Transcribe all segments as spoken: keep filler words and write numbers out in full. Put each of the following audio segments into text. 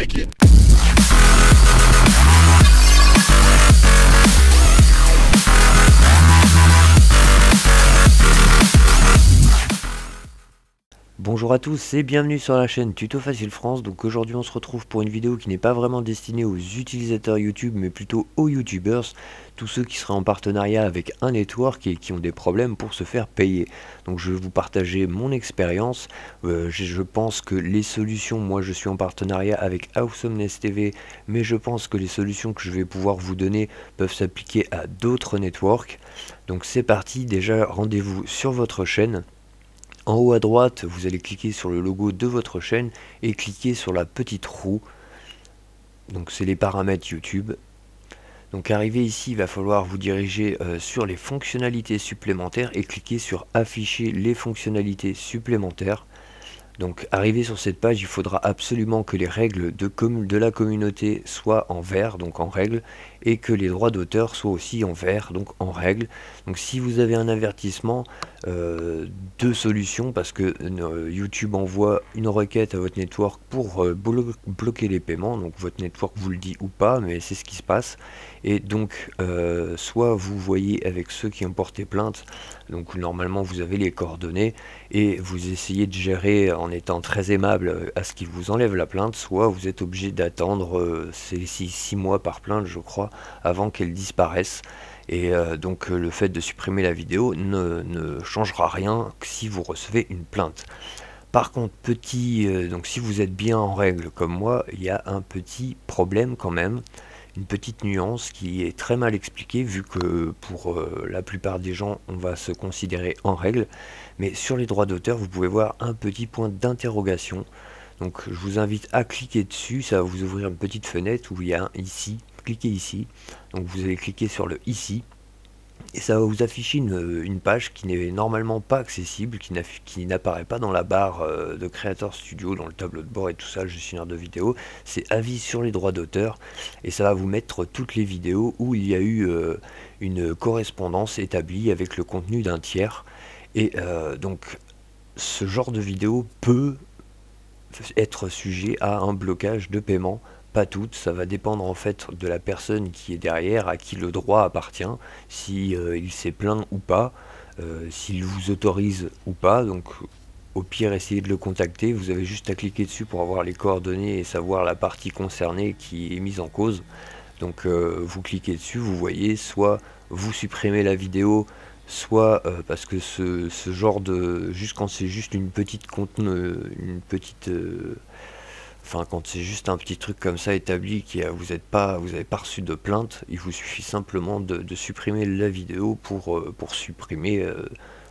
take it. Bonjour à tous et bienvenue sur la chaîne TutoFacileFrance. Donc aujourd'hui on se retrouve pour une vidéo qui n'est pas vraiment destinée aux utilisateurs YouTube mais plutôt aux YouTubers, tous ceux qui seraient en partenariat avec un network et qui ont des problèmes pour se faire payer. Donc je vais vous partager mon expérience, euh, je pense que les solutions, moi je suis en partenariat avec AwesomenessTV, mais je pense que les solutions que je vais pouvoir vous donner peuvent s'appliquer à d'autres networks. Donc c'est parti, déjà rendez-vous sur votre chaîne. En haut à droite, vous allez cliquer sur le logo de votre chaîne et cliquer sur la petite roue. Donc c'est les paramètres YouTube. Donc arrivé ici, il va falloir vous diriger euh, sur les fonctionnalités supplémentaires et cliquer sur afficher les fonctionnalités supplémentaires. Donc arrivé sur cette page, il faudra absolument que les règles de, com de la communauté soient en vert, donc en règle, et que les droits d'auteur soient aussi en vert, donc en règle. Donc si vous avez un avertissement, euh, deux solutions, parce que euh, YouTube envoie une requête à votre network pour euh, blo bloquer les paiements, donc votre network vous le dit ou pas, mais c'est ce qui se passe. Et donc euh, soit vous voyez avec ceux qui ont porté plainte, donc normalement vous avez les coordonnées, et vous essayez de gérer en étant très aimable à ce qu'ils vous enlèvent la plainte, soit vous êtes obligé d'attendre euh, six mois par plainte je crois, avant qu'elle disparaisse. Et euh, donc euh, le fait de supprimer la vidéo ne, ne changera rien si vous recevez une plainte. Par contre, petit, euh, donc si vous êtes bien en règle comme moi, il y a un petit problème quand même. Une petite nuance qui est très mal expliquée vu que pour euh, la plupart des gens on va se considérer en règle, mais sur les droits d'auteur vous pouvez voir un petit point d'interrogation, donc je vous invite à cliquer dessus, ça va vous ouvrir une petite fenêtre où il y a un ici, cliquez ici, donc vous allez cliquer sur le ici et ça va vous afficher une, une page qui n'est normalement pas accessible, qui n'apparaît pas dans la barre euh, de Creator Studio, dans le tableau de bord et tout ça, le gestionnaire de vidéos. C'est avis sur les droits d'auteur et ça va vous mettre toutes les vidéos où il y a eu euh, une correspondance établie avec le contenu d'un tiers. Et euh, donc ce genre de vidéo peut être sujet à un blocage de paiement. Pas toutes, ça va dépendre en fait de la personne qui est derrière, à qui le droit appartient, si euh, il s'est plaint ou pas, euh, s'il vous autorise ou pas. Donc au pire essayez de le contacter, vous avez juste à cliquer dessus pour avoir les coordonnées et savoir la partie concernée qui est mise en cause. Donc euh, vous cliquez dessus, vous voyez, soit vous supprimez la vidéo, soit euh, parce que ce, ce genre de... juste quand c'est juste une petite contenu, une petite... Euh, Enfin, quand c'est juste un petit truc comme ça établi, qui vous n'avez pas, pas reçu de plainte, il vous suffit simplement de, de supprimer la vidéo pour, euh, pour supprimer euh,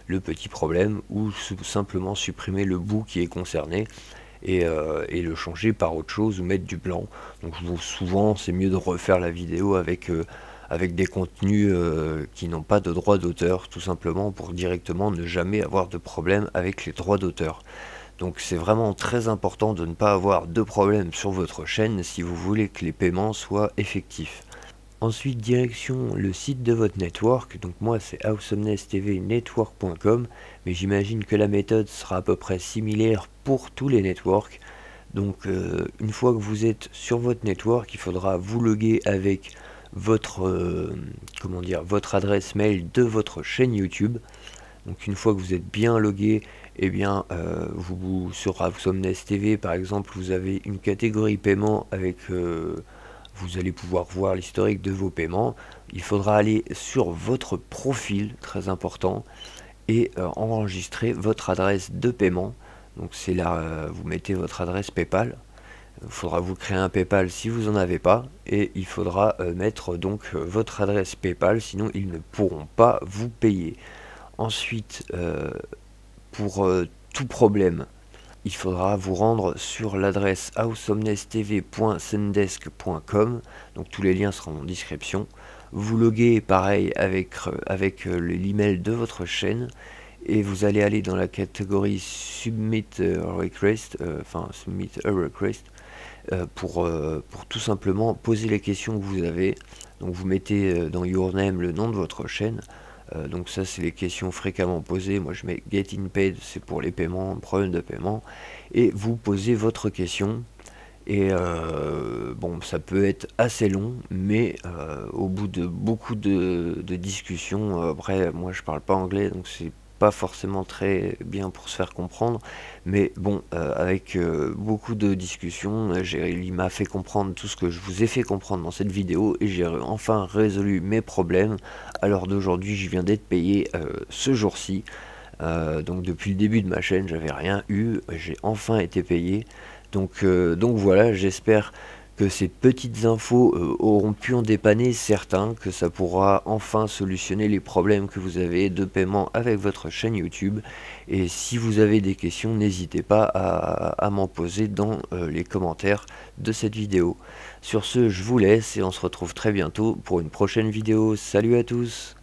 le petit problème, ou simplement supprimer le bout qui est concerné et, euh, et le changer par autre chose ou mettre du blanc. Donc souvent c'est mieux de refaire la vidéo avec, euh, avec des contenus euh, qui n'ont pas de droit d'auteur, tout simplement pour directement ne jamais avoir de problème avec les droits d'auteur. Donc c'est vraiment très important de ne pas avoir de problème sur votre chaîne si vous voulez que les paiements soient effectifs. Ensuite, direction le site de votre network. Donc moi c'est awesomeness t v network point com, mais j'imagine que la méthode sera à peu près similaire pour tous les networks. Donc euh, une fois que vous êtes sur votre network, il faudra vous loguer avec votre, euh, comment dire, votre adresse mail de votre chaîne YouTube. Donc une fois que vous êtes bien logué, eh bien, euh, vous, sur AwesomenessTV par exemple, vous avez une catégorie paiement avec, euh, vous allez pouvoir voir l'historique de vos paiements. Il faudra aller sur votre profil, très important, et euh, enregistrer votre adresse de paiement. Donc c'est là, euh, vous mettez votre adresse PayPal. Il faudra vous créer un PayPal si vous n'en avez pas, et il faudra euh, mettre donc votre adresse PayPal, sinon ils ne pourront pas vous payer. Ensuite, euh, pour euh, tout problème, il faudra vous rendre sur l'adresse awesomeness t v point sendesk point com, donc tous les liens seront en description. Vous loguez pareil avec, euh, avec euh, l'email de votre chaîne et vous allez aller dans la catégorie Submit a Request, euh, enfin Submit a Request, euh, pour, euh, pour tout simplement poser les questions que vous avez. Donc vous mettez euh, dans Your Name le nom de votre chaîne. Donc ça c'est les questions fréquemment posées, moi je mets Getting Paid, c'est pour les paiements, problème de paiement, et vous posez votre question, et euh, bon, ça peut être assez long, mais euh, au bout de beaucoup de, de discussions, euh, après moi je parle pas anglais, donc c'est pas forcément très bien pour se faire comprendre, mais bon, euh, avec euh, beaucoup de discussions, il m'a fait comprendre tout ce que je vous ai fait comprendre dans cette vidéo, et j'ai enfin résolu mes problèmes. Alors d'aujourd'hui, je viens d'être payé euh, ce jour-ci, euh, donc depuis le début de ma chaîne, j'avais rien eu, j'ai enfin été payé, donc, euh, donc voilà, j'espère que ces petites infos euh, auront pu en dépanner certains, que ça pourra enfin solutionner les problèmes que vous avez de paiement avec votre chaîne YouTube. Et si vous avez des questions, n'hésitez pas à, à m'en poser dans euh, les commentaires de cette vidéo. Sur ce, je vous laisse et on se retrouve très bientôt pour une prochaine vidéo. Salut à tous!